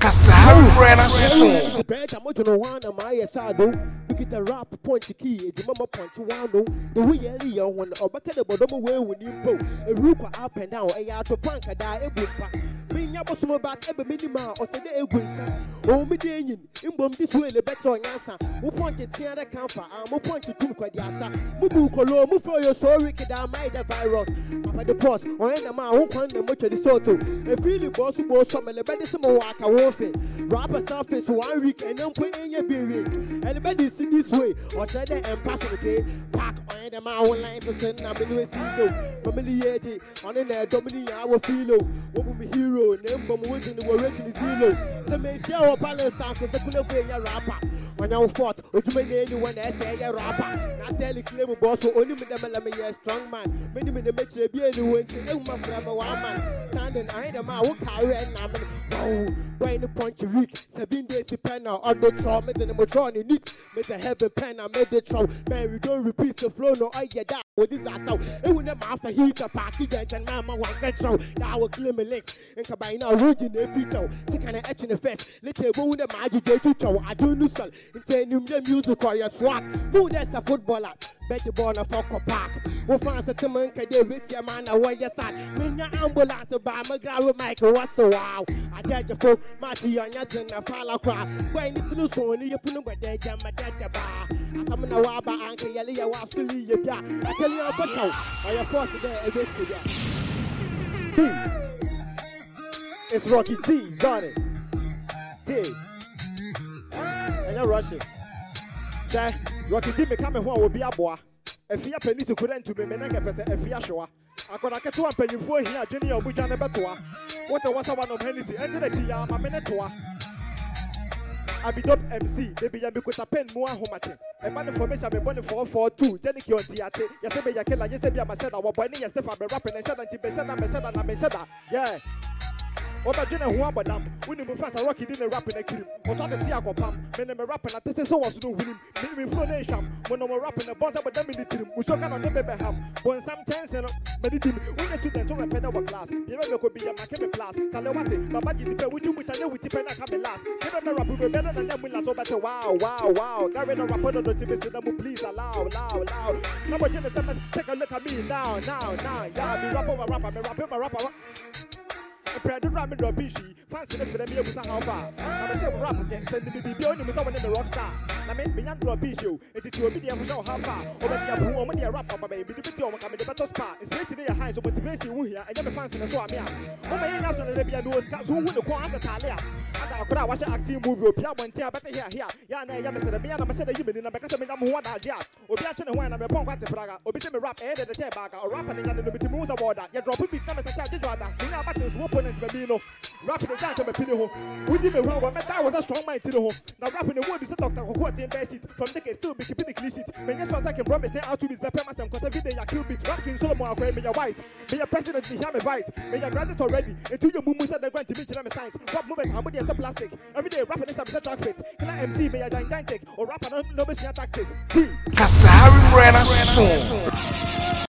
Cassandra soon. Bet I'm not one of my sado. Look at the rap point key, the mama point one. The way you one or back at the bottom away when you go. A roof up and down, a yard to punk a die every pack. Being up some about every minima or send a good son. Oh, me dangin, in bomb this way, the better on answer. Who pointed the other camper, I'm a point to two quadiasa. Mubucolo, move for your story, kid, I might the virus. But the post, or any amount who can't much of the soto. A feeling boss who goes from a lebenism or walk away. Rapper surface 1 week and then put in your beer. Everybody see this way or try the impossible day. Pack on the mountain lines to send a million seasons. Familiarity on the net, dominate our fellow. What will be hero? Name from within the world is zero. The Messiah or Palestine is the good way a rapper. When I fought, or to many anyone else, they a rapper. Not selling claim boss who only made a strong man. Many men make a beer and went to no man from a one man. Standing on the mountain, carry and I'm going. The punch week, 7 days the pen now, I don't try, made the motor in it, made the heaven pen, I made the troll, man, we don't repeat the flow, no, I get that with this ass out. It will never have to heat a party, and mama one control, that will clear my legs, and come by now, raging the feet out, sick and etch in the face, let's go with the magic, they do tell, I do not sell, it's a new music or your swag, who that's a footballer. Bet the ball for Copac. We'll find a Timon Cadavis, your man, away your side. Bring your ambulance by my ground with Michael. What's so wow? I judge the folk, Marty, and I follow crowd. When it's loose only, you put over there, jam my dead bar. I summon a wabba, Uncle Yelia, was to leave your car. I tell you about how I am forced to get a visit. It's Rocky Gee, Johnny. T. And you're rushing. Okay? Rocky Gee became a one will be a boy. If you happen to couldn't to be Menaka, if you are sure, I could have to happen before here, Jenny or Bujan Batoa. What was I want of Hennessy and the Tia, my Menetoa? I be dub MC, they be because I pen more homate. A man information I've been born for 4 2, Jenny or Tiate, Yasabe Yakela, Yasabia Masada, or Bonnie, Stefan, rapping and Shadan Tibesana, Mesada, and Mesada. Yeah. What about Jenna Huabadam? When you profess a Rocky didn't rap in a cream, or talk to Tiago Pam, men and rapping at this so was to do with him, maybe for Nasham, when I'm rapping a boss about them in the team, who so can on the Beberham, when some chance and meditate, when a student told a pedagogue class, you never could be a Macame class, Talawati, but you depend with you with a new Tipena Cabin last. Never rap with better than them with us over to wow. Garrett or Rapper on the TV, so please allow, loud. Number Jenna Summers, take a look at me now. Yeah, be rapper. Bread and ramen or bishi, fancy the Philemia with a half. I'm a table rapper, and send the BB on with someone in the rockstar. I mean, beyond your bishi, it is to a medium without half hour. Over the woman, a rapper, but maybe the video coming the battle spa, especially a high motivation who here, and never fancy the Swamia. Oh, my answer, and maybe I do a scout who would go as a Talia. As I could watch an action movie, or Pia went here, but here, Yana, Yamasa, and I said a human in a because I'm one idea. Or be actually when I'm a punk at the Praga, or be some rap and the chair bagger, or rapping and the little moves of water. You're dropping me, Thomas, and I did rather. We are battles, Babino, rapping the dance of a pinho. We did me wrong, but that was a strong mind to the home. Now, rapping the word is a doctor who was in best it from the case still be keeping the cliche. When yes, I can promise they out to be bepemas and cause every day I kill bits, rocking Solomon, may your wise, may your president be have advice, may your graduate already, until your moon said they're going to meet in a science. What movement, how many is the plastic? Every day, rapping is a traffic. Can I MC, may a gigantic, or rapper, no, no, no, no, no, no, no, no, no, no, no, no, no,